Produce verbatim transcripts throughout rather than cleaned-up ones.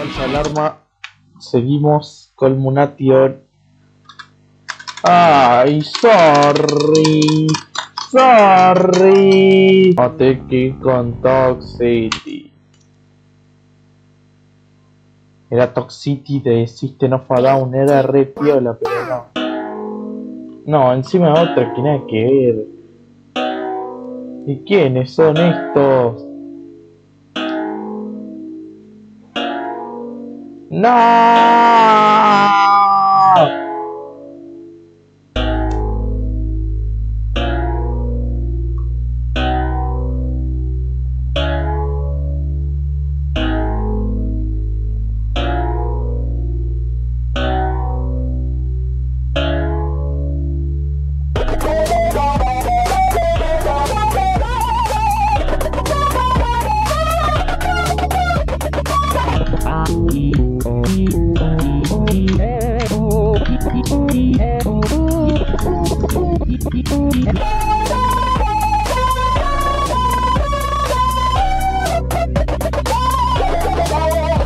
Falsa alarma. Seguimos con Munation. Ay, sorry. Sorry. No te quedes con Toxicity. Era Toxicity de System of a Down. Era re piola, pero no. No, encima otra que nada que ver. ¿Y quiénes son estos? ¡No!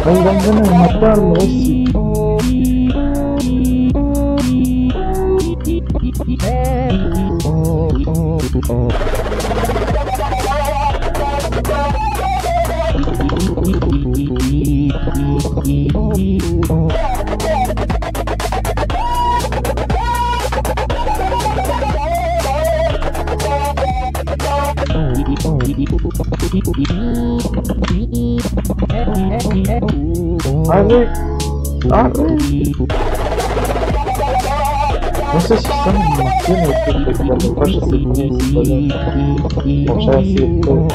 Vengan, ganas de matarlo, sí. Arre, arre. No sé si son animaciones, porque cuando vayas a tener o ya así estoy.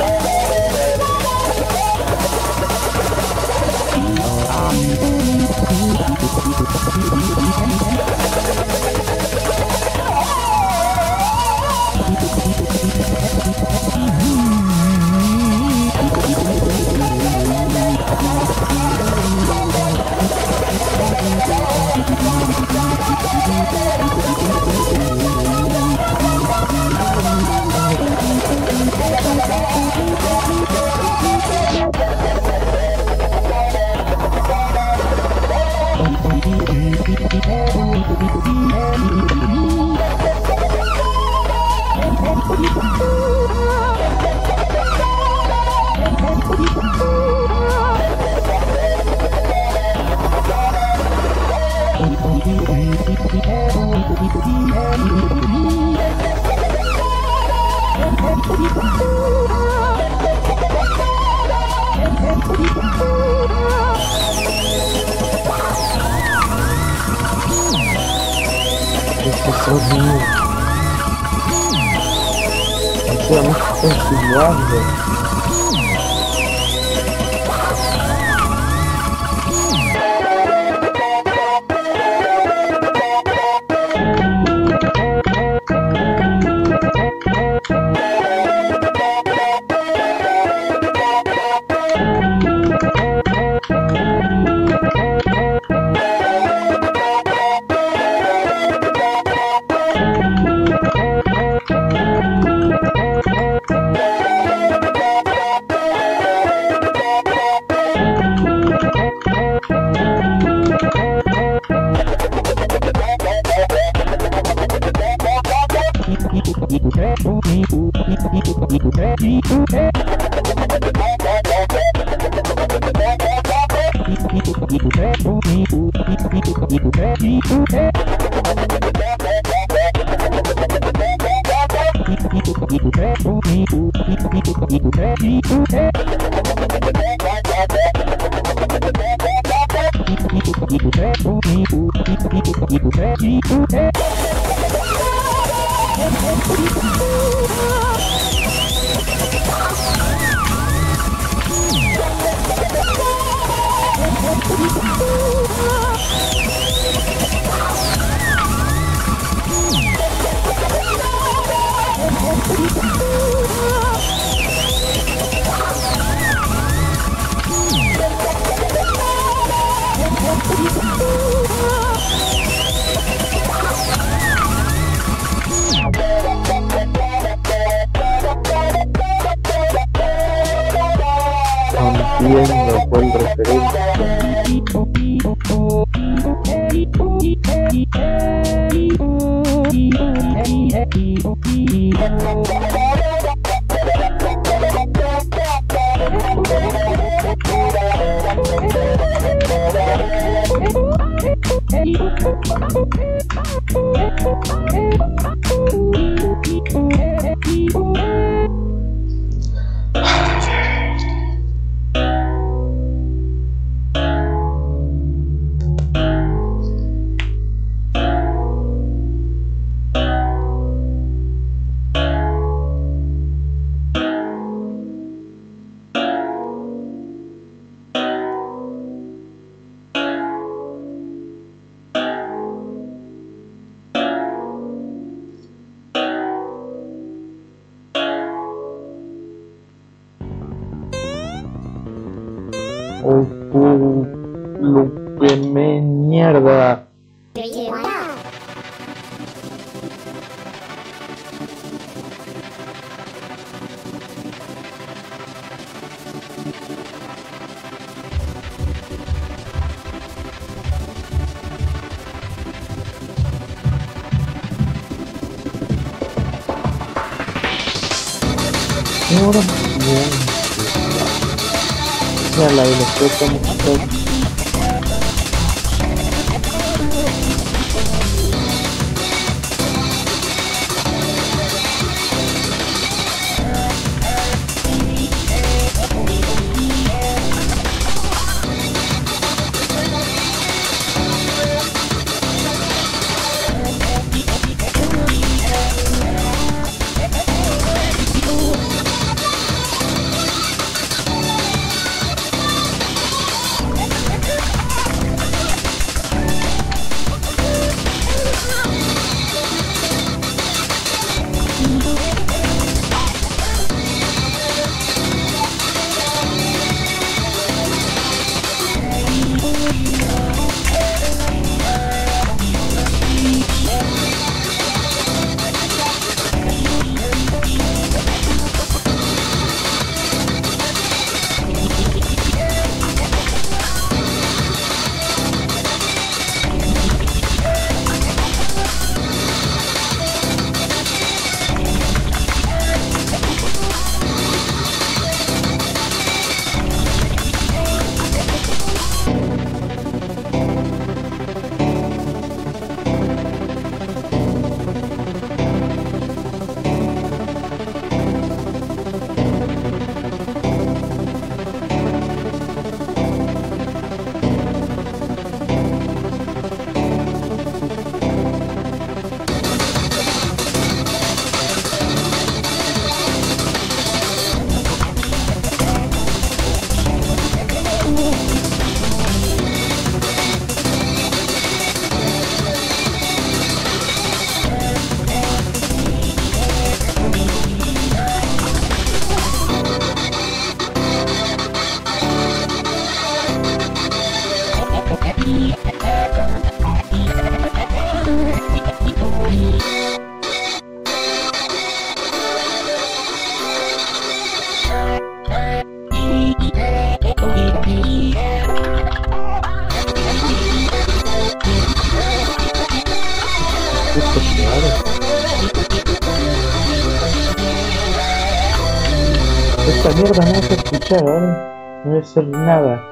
Entiendo cuál referencia. Esta mierda no se escuchaba, ¿vale? No debe ser nada.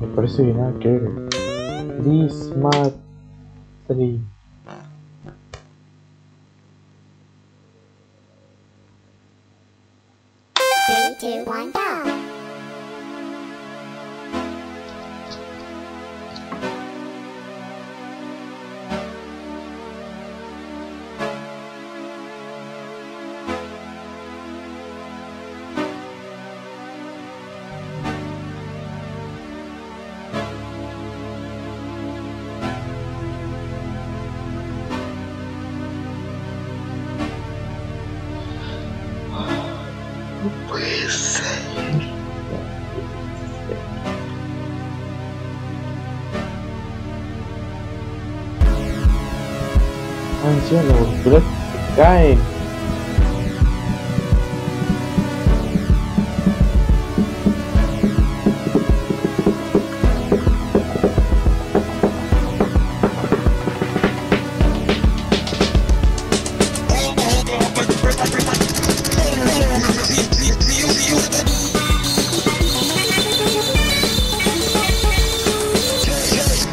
Me parece que nada que ver. Dismatri. three, two, one, go! anciano, bro, cae.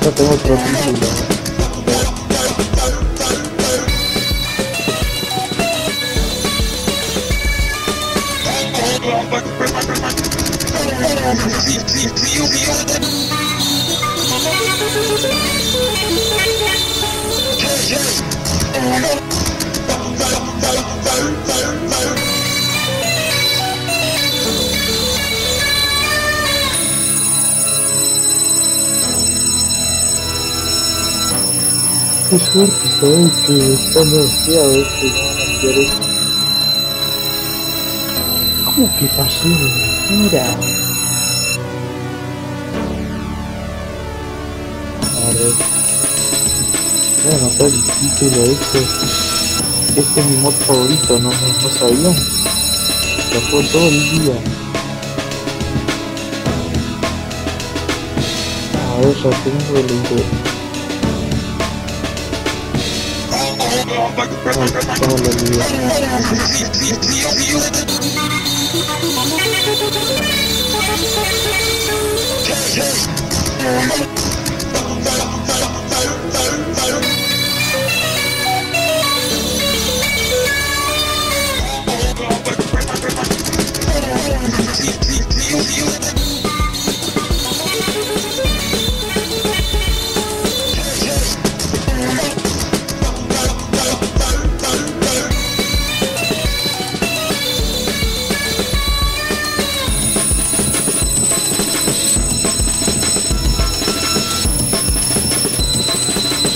No tengo otro título. Qué suerte soy que está demasiado este que no. ¿Cómo que pasó de mentira? A ver. Voy a anotar el título este. Este es mi mod favorito, no, no sabía. Lo juego todo el día. A ver, ya tengo el intro. Todo el día.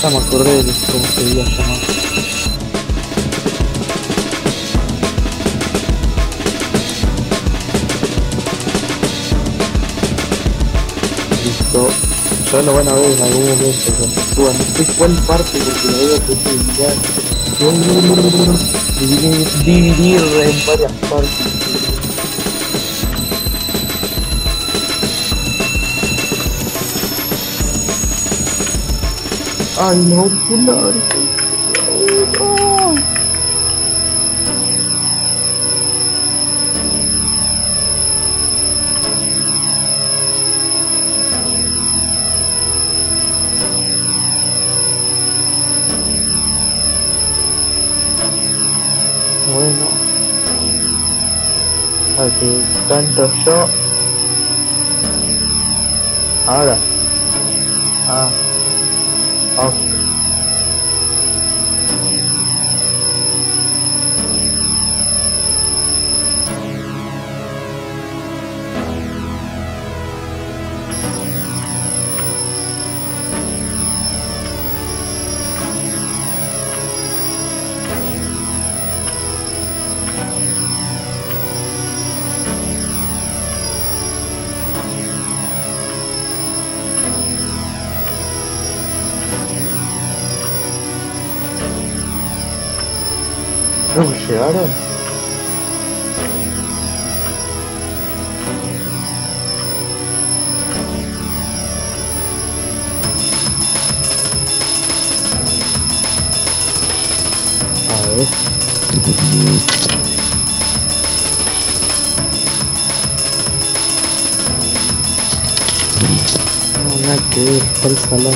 Ya me acordé de cómo se veía llamar. Listo. Ya lo van a ver en algún momento cuando suban. No sé cuál parte porque lo veo que estoy mirando. Dividir en varias partes. Ay no, pular. No. Bueno. Aquí canto yo. Ahora. Ah. Ok. ¿No llegaron? A ver. No, nada que ver, está el salón.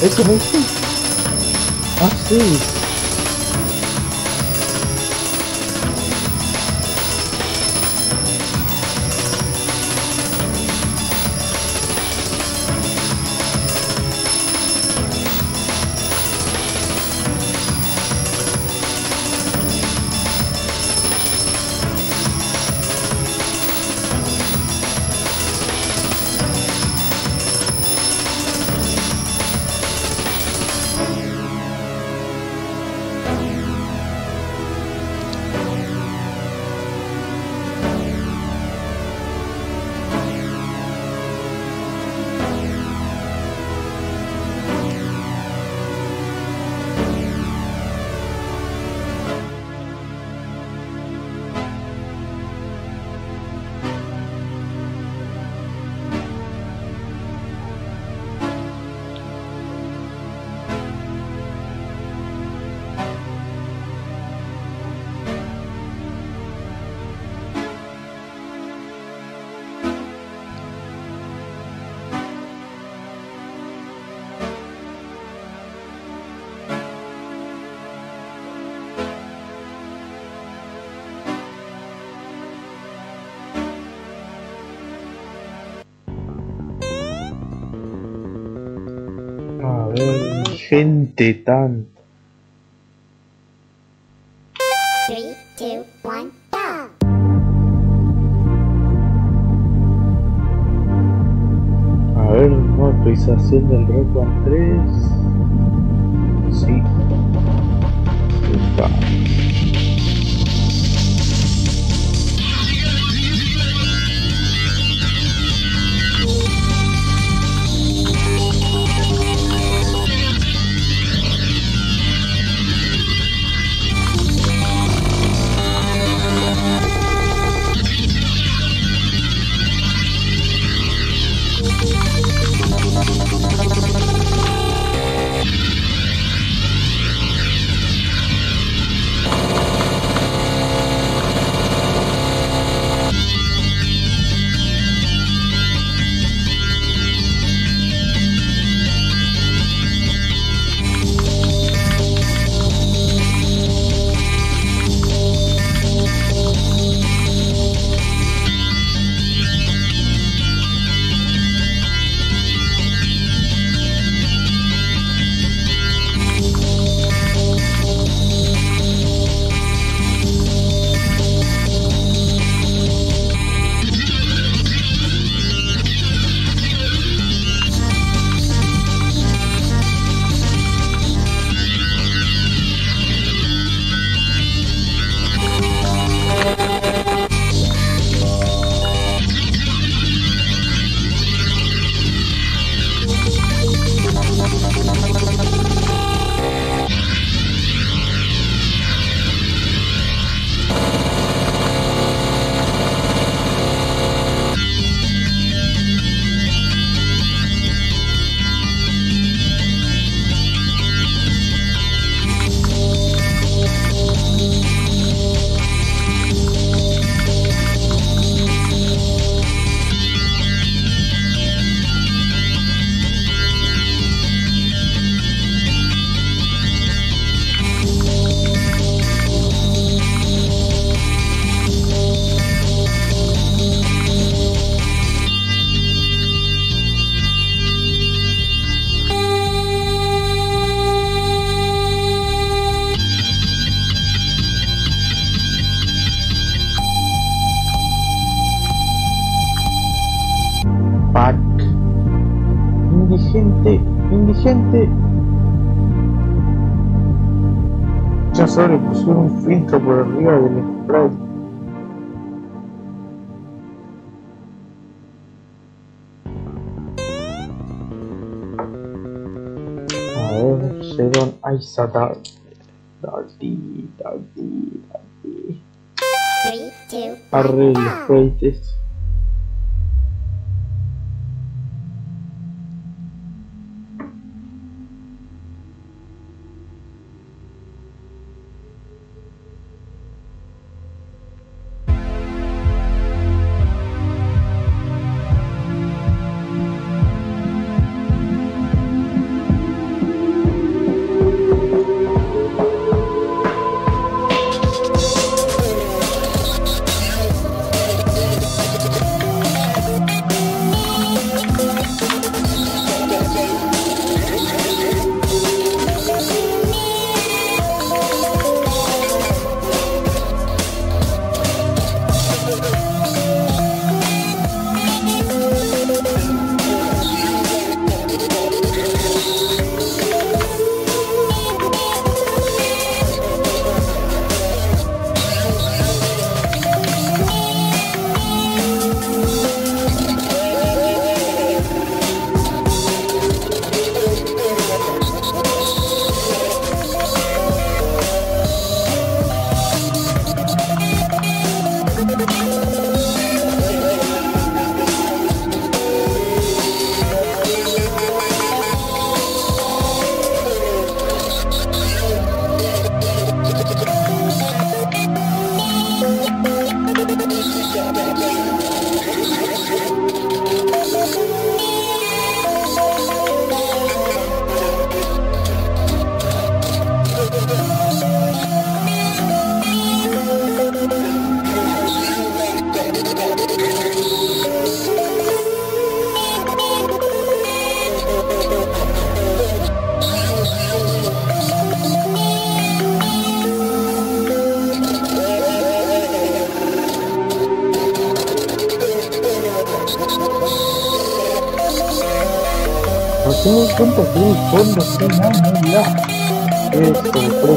¿Eso es eso? Ah, sí. gente tan... three, two, one. A ver, nueva actualización del Red Band tres. Sí. Upa. Indigente, indigente. Ya solo le pusieron un filtro por arriba del sprite. A ver, Sheron, ay, Sata. Darty, Darty, Darty. Arre, los freites. todo el campo azul, fondo, sin nada, esto, payaso.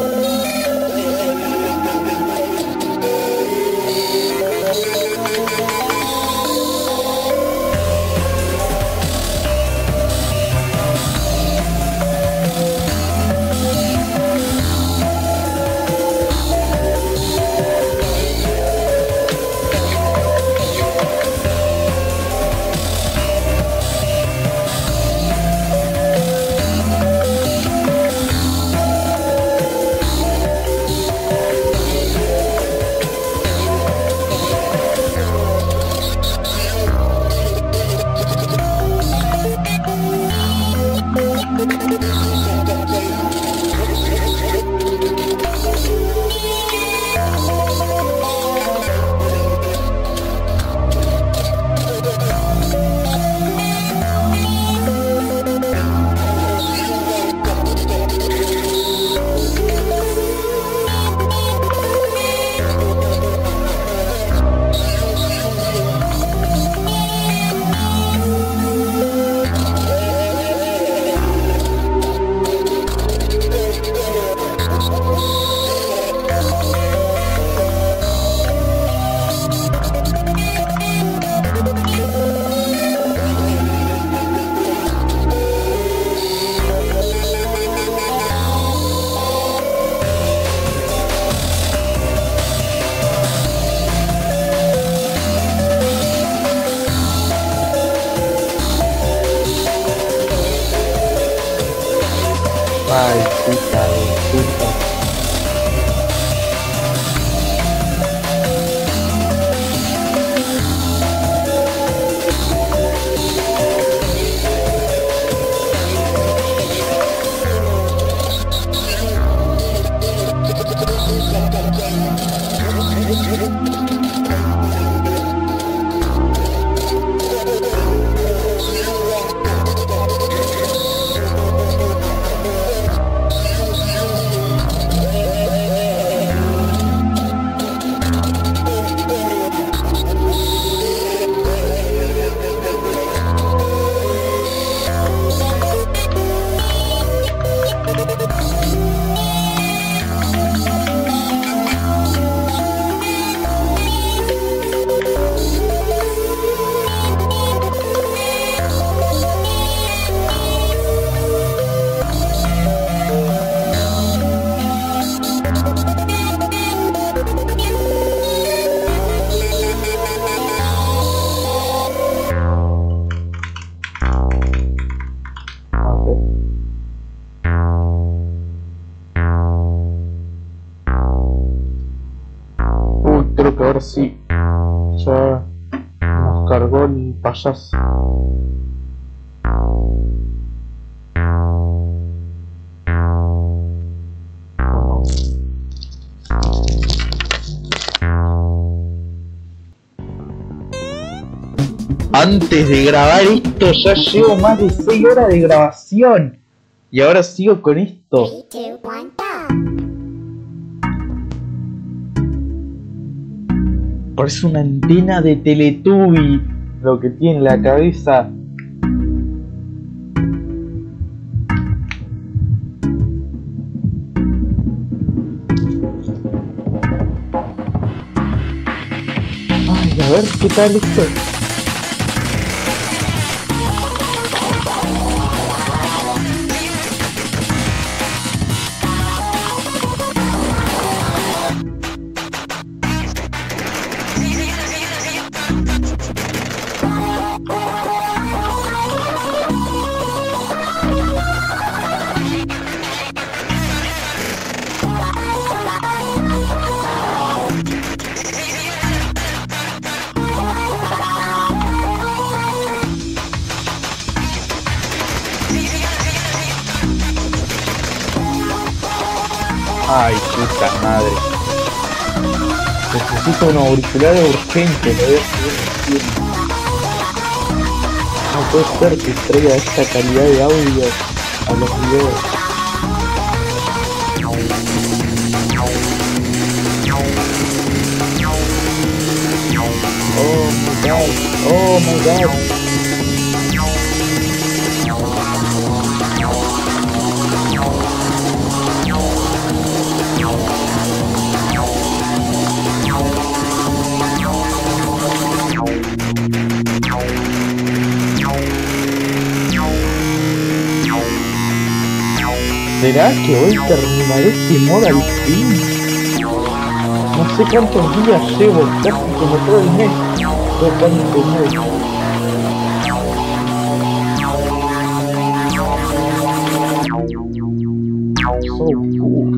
Antes de grabar esto ya llevo más de seis horas de grabación y ahora sigo con esto. Parece una antena de Teletubby lo que tiene en la cabeza. Ay, a ver qué tal esto. Ay, puta madre. Necesito un auricular urgente, lo voy a subir. No puede ser que traiga esta calidad de audio a los videos. Oh my god, oh my god. ¿Será que hoy terminaré este mod al fin? No sé cuántos días llevo, casi como todo el mes, tocando este mod. So cool.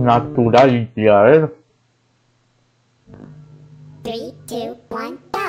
Naturality, a ver. three, two, one, go.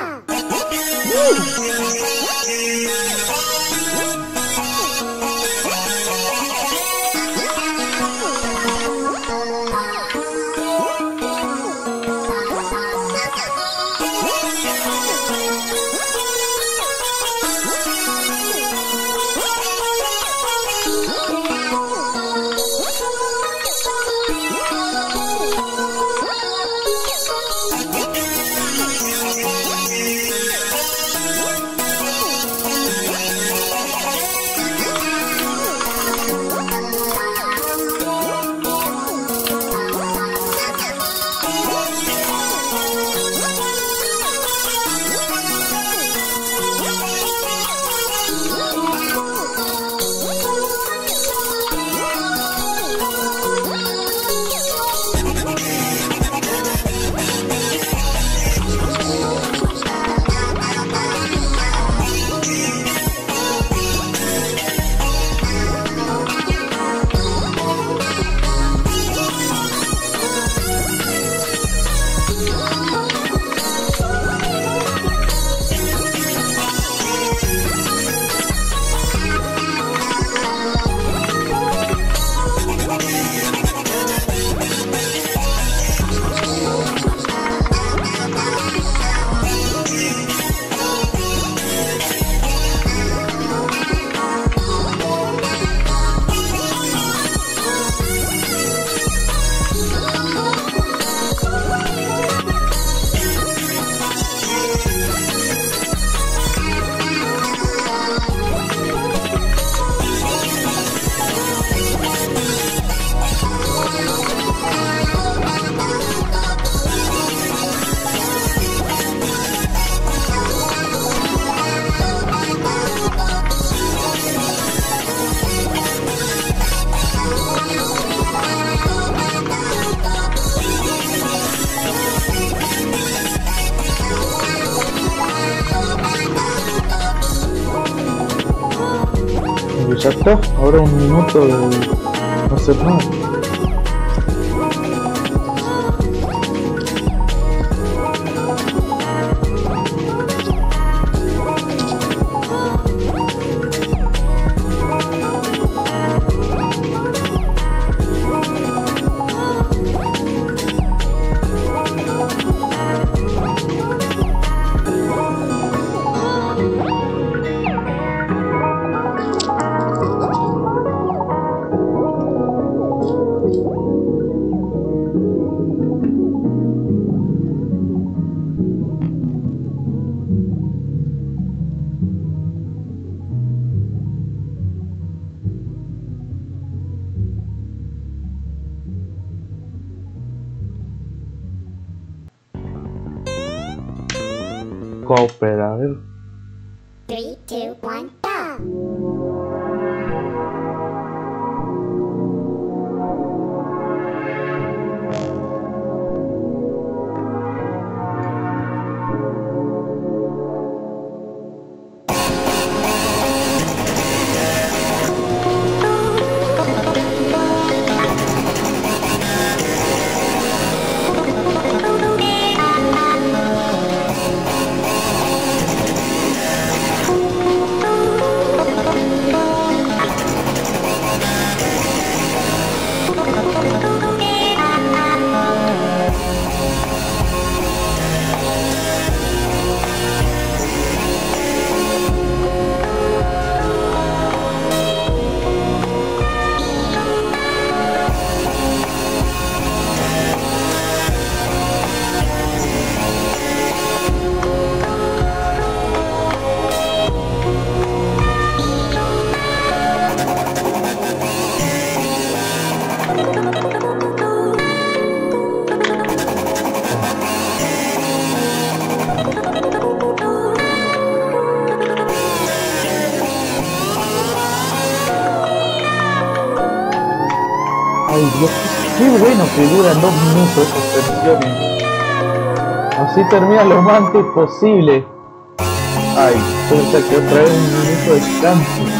Ya está, ahora un minuto de no hacer nada. Coopera, a ver. three, two, one, go. Qué bueno que duran dos minutos estas versiones. Así termina lo más antes posible. Ay, suelta que otra vez un minuto de descanso.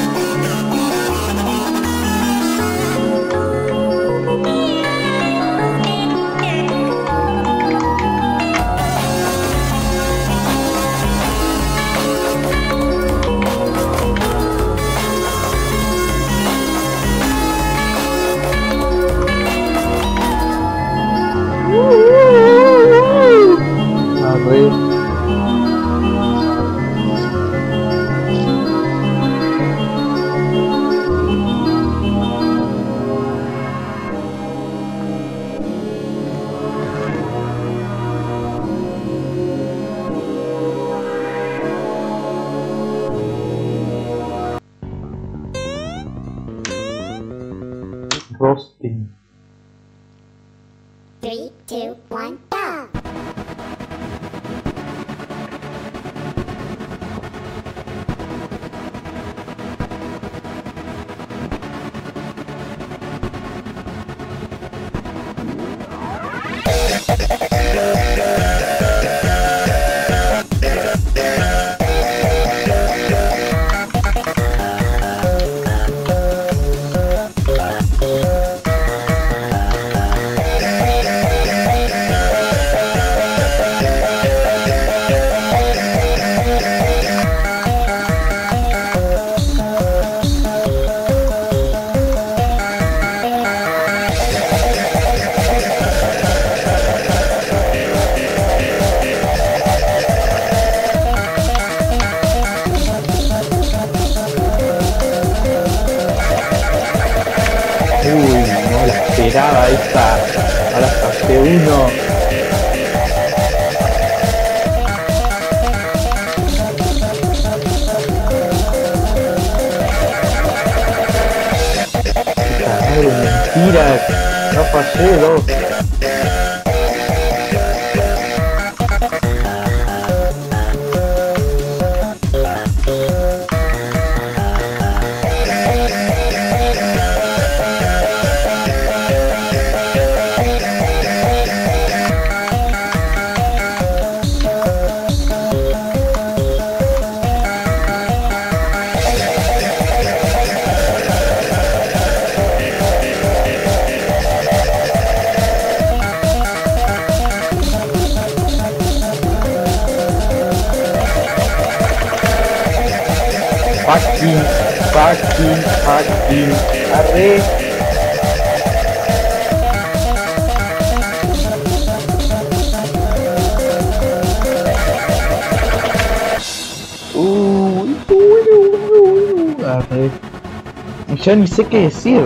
Ya ni sé qué decir.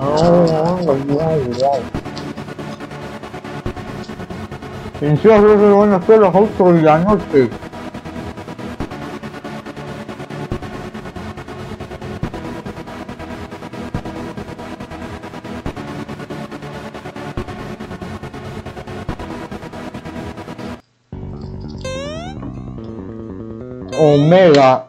Oh, no, pensé a ver que van a hacer los autos de la noche. Omega.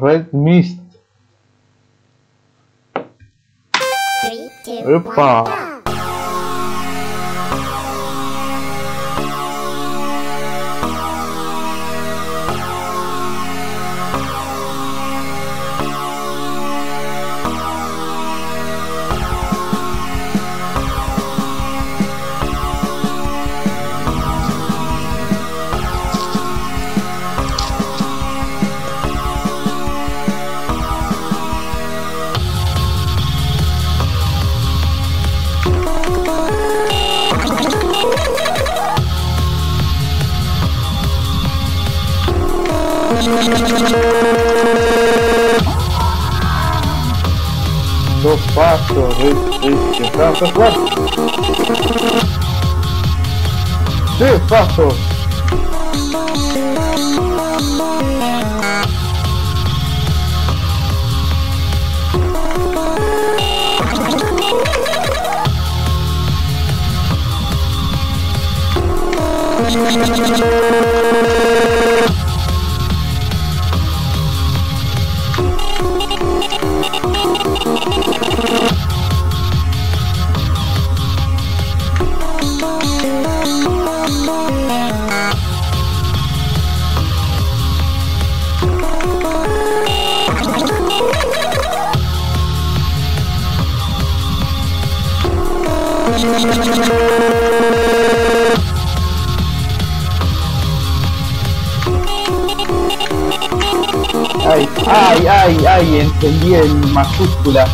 Red Mist. ¡Epa! Lo faccio, rischi, tanto faccio. Sì, faccio. Ay, ay, ay, ay, entendí el mayúscula.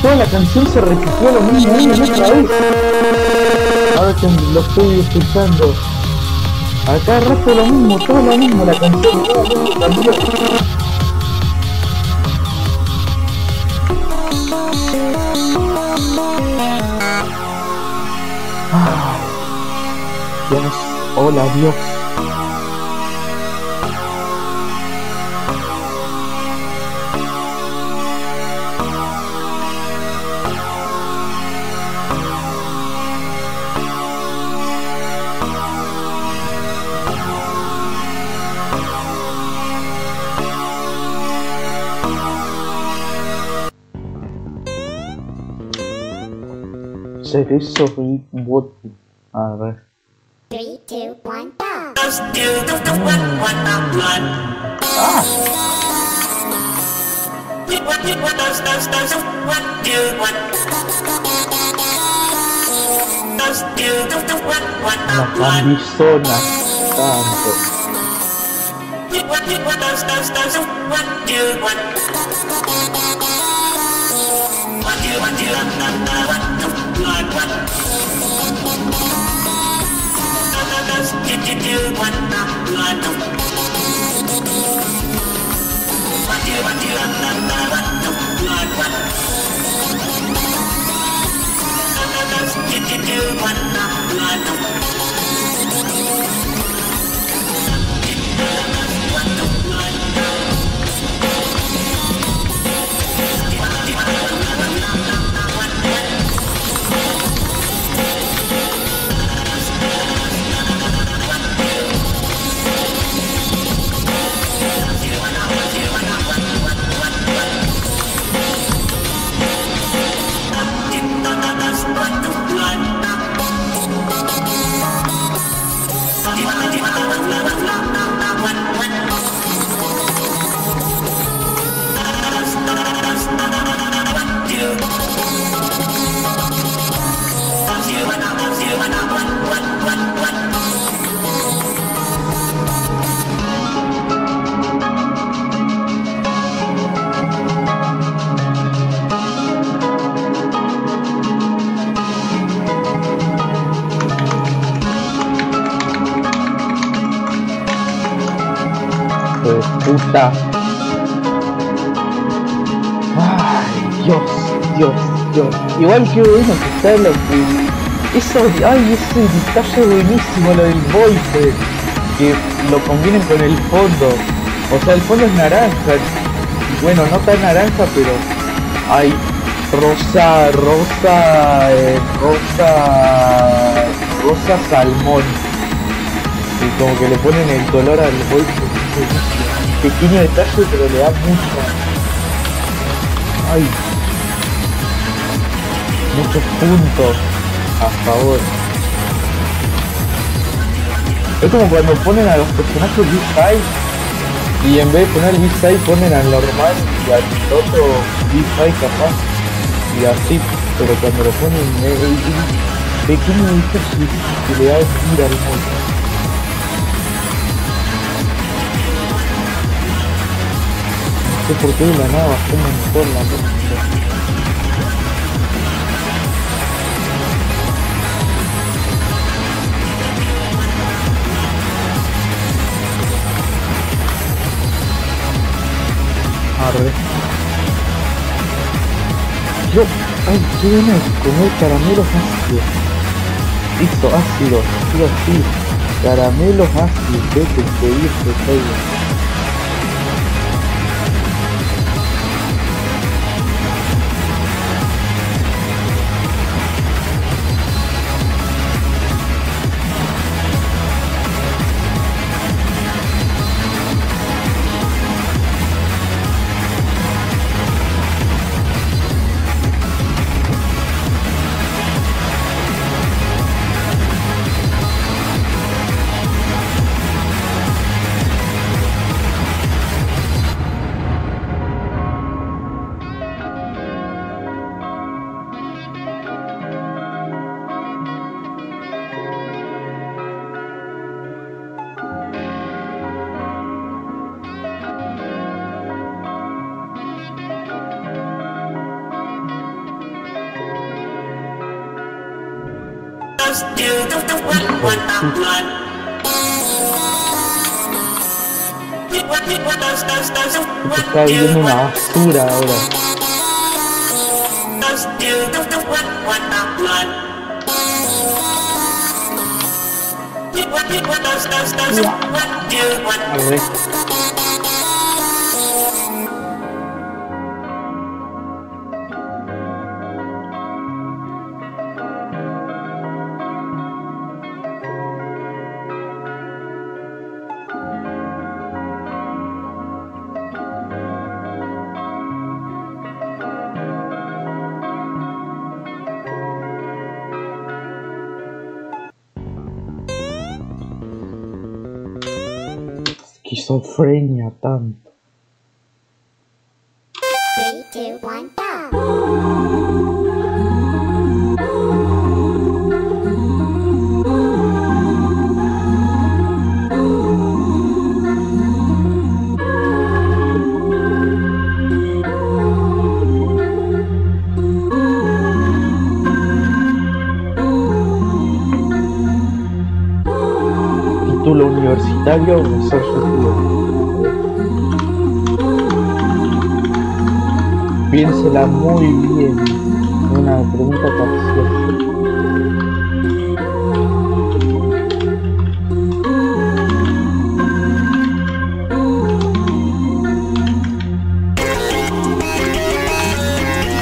Toda la canción se repitió lo mismo una y otra vez. Ahora que lo estoy escuchando, acá rato lo mismo, todo lo mismo, la canción, todo lo mismo cambió. Ah, Dios, hola Dios. Eso fue bot. A ver. tres, dos, uno, ¡ah! La camisona. Tanto. Puta. Ay, Dios, Dios, Dios. Igual quiero decir que está en la que... Eso, ay, ese detalle buenísimo, lo del voice. Que lo combinen con el fondo. O sea, el fondo es naranja. Bueno, no tan naranja, pero... Ay, rosa, rosa, eh, rosa... Rosa salmón. Y como que le ponen el color al voice. Pequeño detalle, pero le da mucho, ay, muchos puntos a favor. Es como cuando ponen a los personajes B cinco y en vez de poner B seis ponen al normal y al otro B cinco capaz y así, pero cuando lo ponen eh, eh, pequeño detalle que le da vida al mundo. Porque la nada bajó mejor la música. Arre. Yo, ay, qué buena comer caramelos ácidos. Listo, ácidos, sí, así. Caramelos ácidos, vete, que irse, caiga. Está viendo una basura ahora. A ver. Esquizofrenia tanto. three, two, one, go. título universitario o realizar su estudio. Piénsela muy bien, una pregunta parecida.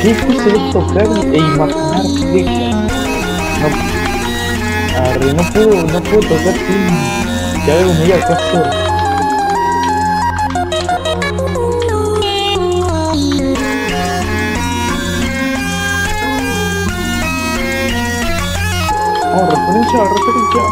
¿Qué es tocar e imaginar flecas? No, arre, no puedo, no puedo tocar sin que algo me diga qué hacer. Oh, referencia, referencia.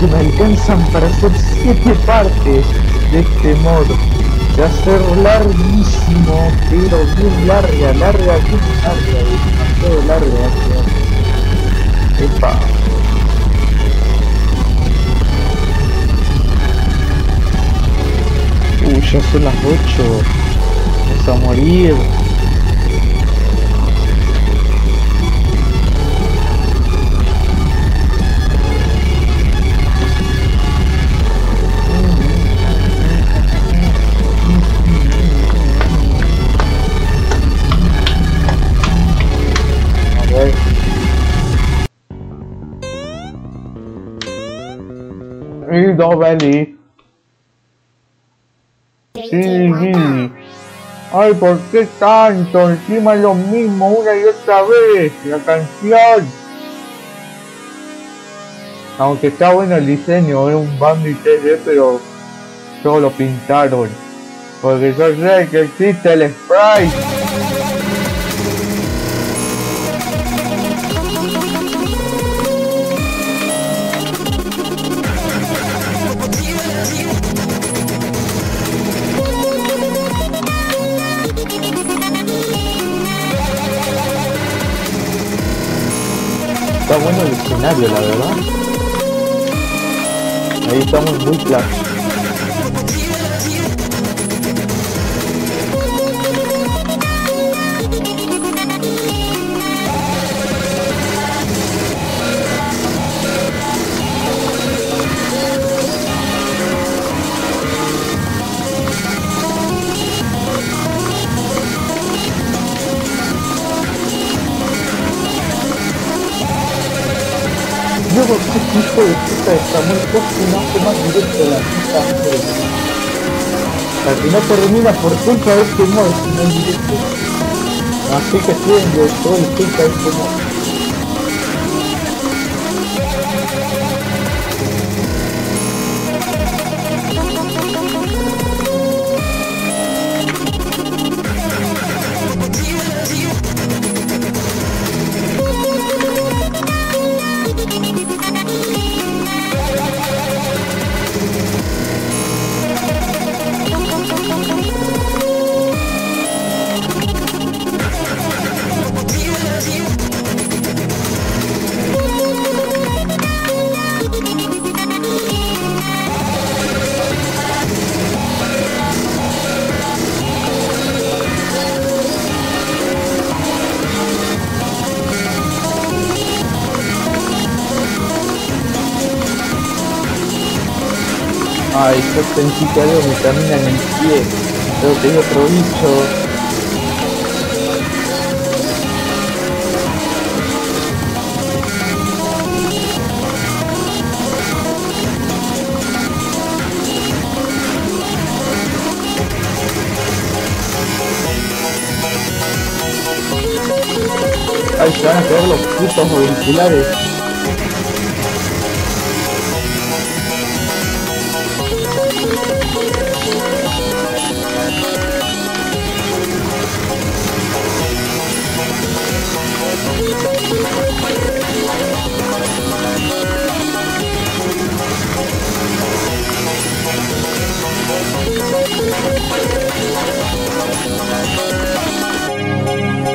Que me alcanzan para hacer siete partes de este modo. Va a ser larguísimo, pero bien larga, larga, bien larga, demasiado larga. Epa. Uy, ya son las ocho. Vamos a morir. Please don't vení. Sí, ay, ¿por qué tanto? Encima lo mismo una y otra vez. La canción. Aunque está bueno el diseño, es un Bambi tres D, pero solo lo pintaron. Porque yo sé que existe el sprite. Está bueno el escenario, la verdad. Ahí estamos muy claros. Luego, ¿qué tipo de puta está muy costumbre más directo de la puta? La que no termina por culpa de este mod, sino en directo. Así que siendo todo el culpa de este mod. Ay, yo sentí que algo me camina en el pie, pero tengo otro bicho. Ay, se van a caer los putos auriculares.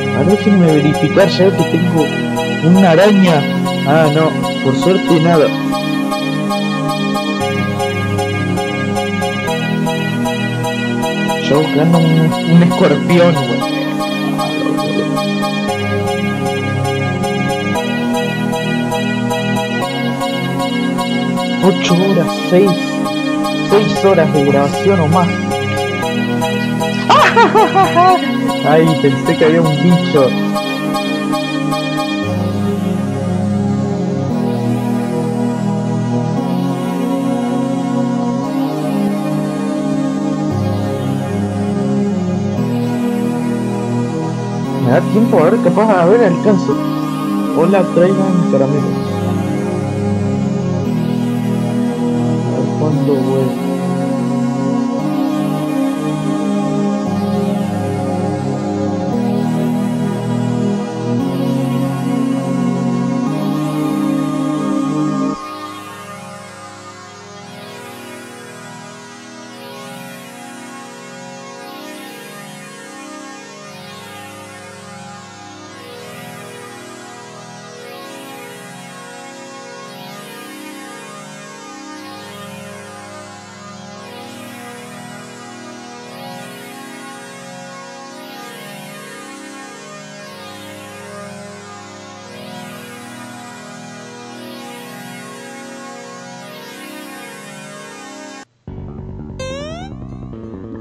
A ver, déjenme verificar, ya que tengo una araña. Ah, no, por suerte nada. Yo buscando un, un escorpión, güey. ocho horas, seis, seis horas de grabación o más. Ay, pensé que había un bicho. Me da tiempo a ver, capaz a ver alcanzo. Hola, traigan caramelos. Cuando vuelvo.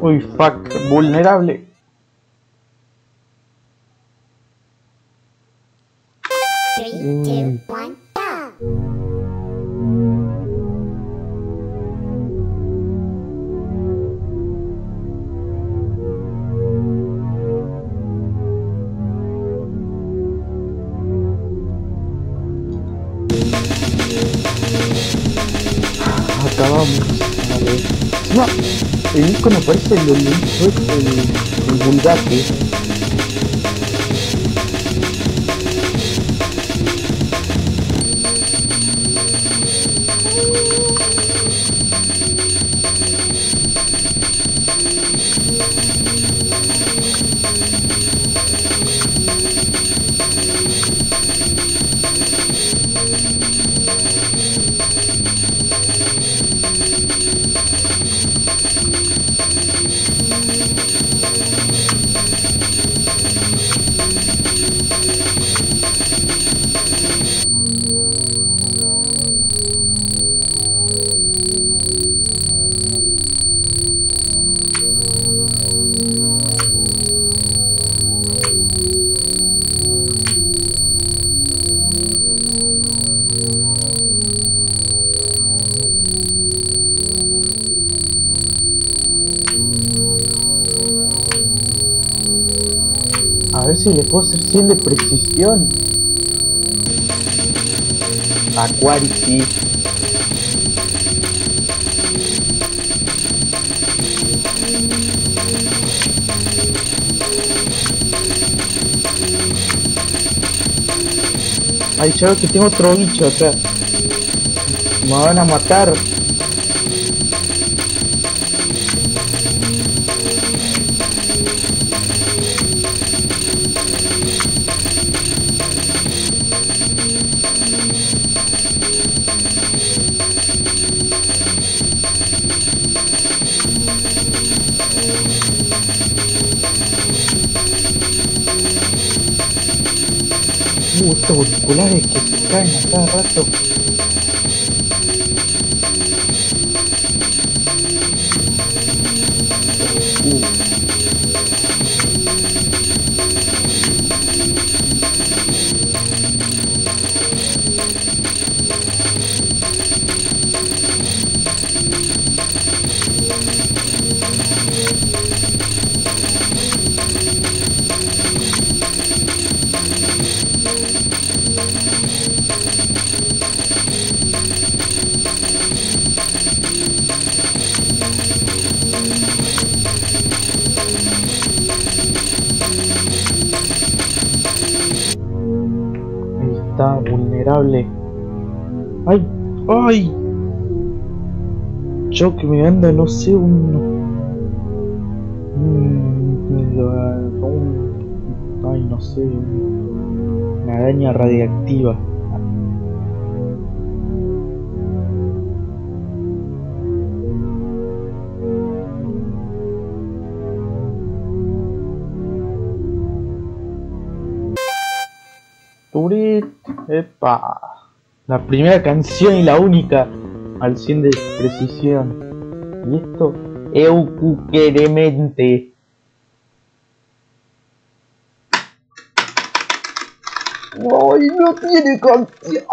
Uy, fuck, vulnerable. Three, two, one, go. vamos a ver. No, el icono parece el, el, el, el vulgate. A ver si le puedo hacer cien de precisión. Aquarity. Ay, chavo, que tengo otro bicho acá. Me van a matar. Uh, estos auriculares que se caen a cada rato. Uh. Vulnerable. Ay, ay, yo que me anda, no sé, un, un, un ay, no sé, una araña radiactiva. Epa, la primera canción y la única al cien de precisión. Y esto, eucuqueremente. ¡Ay, no tiene canción!